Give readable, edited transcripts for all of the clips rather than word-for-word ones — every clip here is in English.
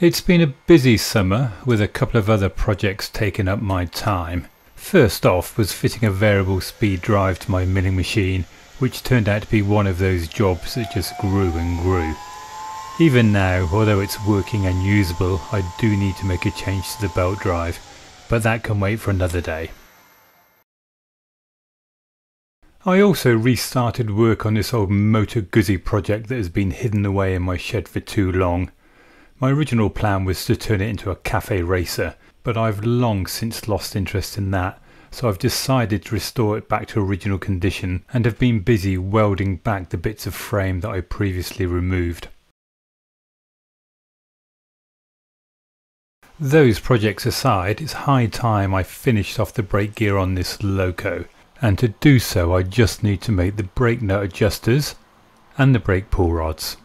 It's been a busy summer with a couple of other projects taking up my time. First off was fitting a variable speed drive to my milling machine, which turned out to be one of those jobs that just grew and grew. Even now, although it's working and usable, I do need to make a change to the belt drive, but that can wait for another day. I also restarted work on this old Moto Guzzi project that has been hidden away in my shed for too long. My original plan was to turn it into a cafe racer, but I've long since lost interest in that, so I've decided to restore it back to original condition and have been busy welding back the bits of frame that I previously removed. Those projects aside, it's high time I finished off the brake gear on this loco, and to do so I just need to make the brake nut adjusters and the brake pull rods.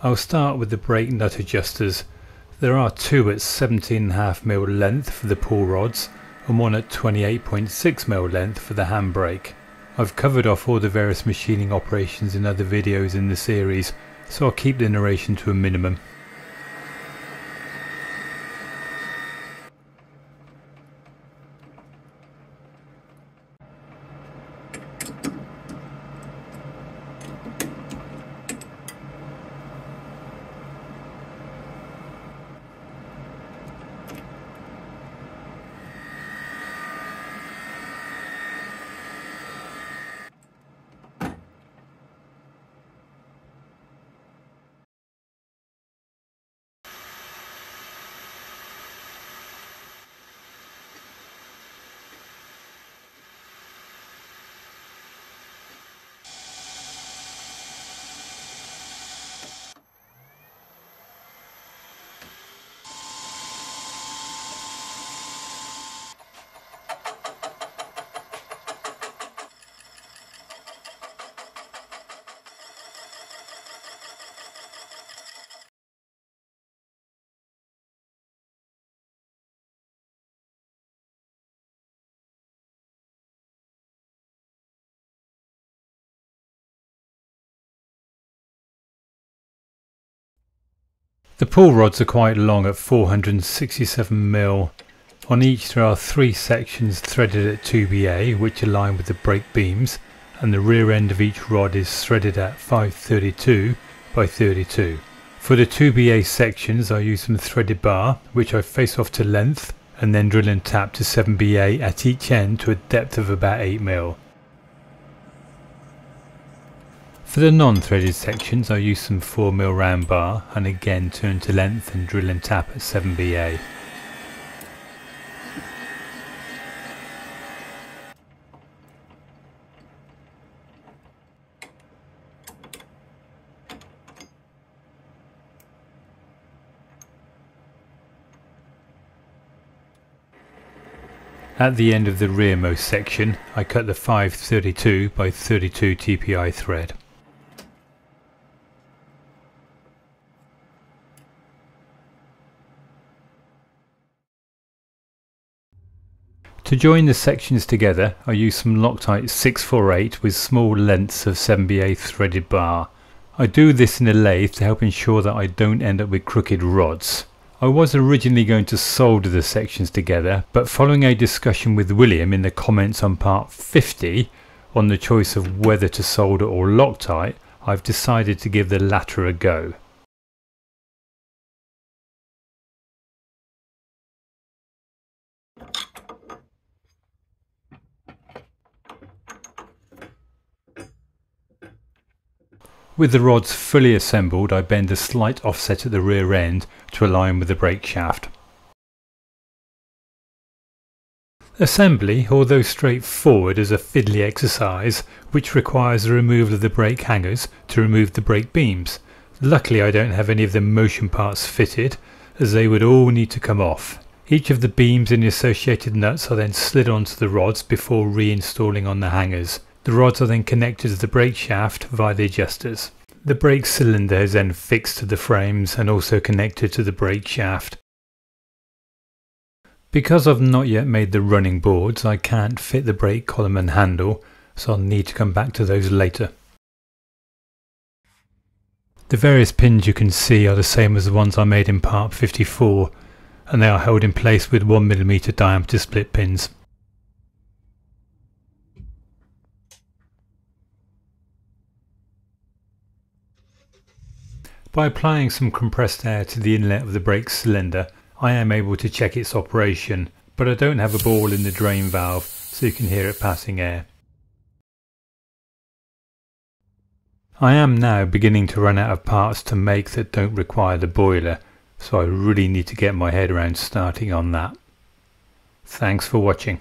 I'll start with the brake nut adjusters. There are two at 17.5mm length for the pull rods and one at 28.6mm length for the handbrake. I've covered off all the various machining operations in other videos in the series, so I'll keep the narration to a minimum. The pull rods are quite long at 467mm. On each there are three sections threaded at 2BA which align with the brake beams, and the rear end of each rod is threaded at 5/32x32. For the 2BA sections I use some threaded bar which I face off to length and then drill and tap to 7BA at each end to a depth of about 8mm. For the non-threaded sections I use some 4mm round bar and again turn to length and drill and tap at 7BA. At the end of the rearmost section I cut the 5/32x32 TPI thread. To join the sections together I use some Loctite 648 with small lengths of 7BA threaded bar. I do this in a lathe to help ensure that I don't end up with crooked rods. I was originally going to solder the sections together, but following a discussion with William in the comments on part 50 on the choice of whether to solder or Loctite, I've decided to give the latter a go. With the rods fully assembled, I bend a slight offset at the rear end to align with the brake shaft. Assembly, although straightforward, is a fiddly exercise which requires the removal of the brake hangers to remove the brake beams. Luckily I don't have any of the motion parts fitted, as they would all need to come off. Each of the beams and the associated nuts are then slid onto the rods before reinstalling on the hangers. The rods are then connected to the brake shaft via the adjusters. The brake cylinder is then fixed to the frames and also connected to the brake shaft. Because I've not yet made the running boards, I can't fit the brake column and handle, so I'll need to come back to those later. The various pins you can see are the same as the ones I made in part 54, and they are held in place with 1mm diameter split pins. By applying some compressed air to the inlet of the brake cylinder, I am able to check its operation, but I don't have a ball in the drain valve, so you can hear it passing air. I am now beginning to run out of parts to make that don't require the boiler, so I really need to get my head around starting on that. Thanks for watching.